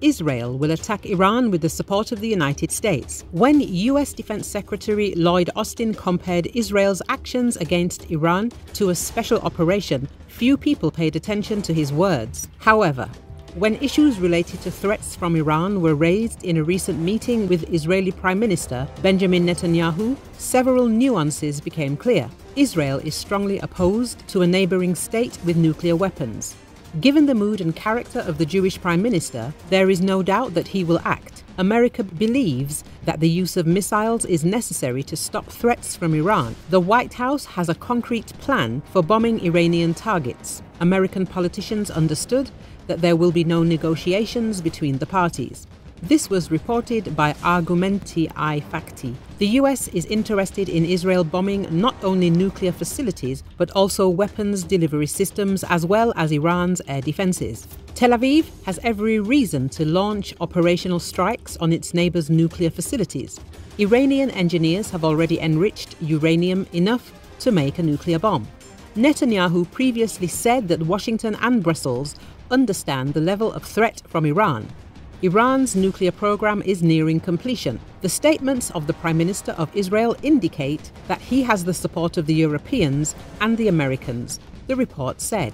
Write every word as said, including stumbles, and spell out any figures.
Israel will attack Iran with the support of the United States, when U S Defense Secretary Lloyd Austin compared Israel's actions against Iran to a special operation, few people paid attention to his words. However, when issues related to threats from Iran were raised in a recent meeting with Israeli Prime Minister Benjamin Netanyahu, several nuances became clear. Israel is strongly opposed to a neighboring state with nuclear weapons. Given the mood and character of the Jewish Prime Minister, there is no doubt that he will act. America believes that the use of missiles is necessary to stop threats from Iran. The White House has a concrete plan for bombing Iranian targets. American politicians understood that there will be no negotiations between the parties. This was reported by Argumenti I Facti. The U S is interested in Israel bombing not only nuclear facilities, but also weapons delivery systems, as well as Iran's air defenses. Tel Aviv has every reason to launch operational strikes on its neighbors' nuclear facilities. Iranian engineers have already enriched uranium enough to make a nuclear bomb. Netanyahu previously said that Washington and Brussels understand the level of threat from Iran. Iran's nuclear program is nearing completion. The statements of the Prime Minister of Israel indicate that he has the support of the Europeans and the Americans, the report said.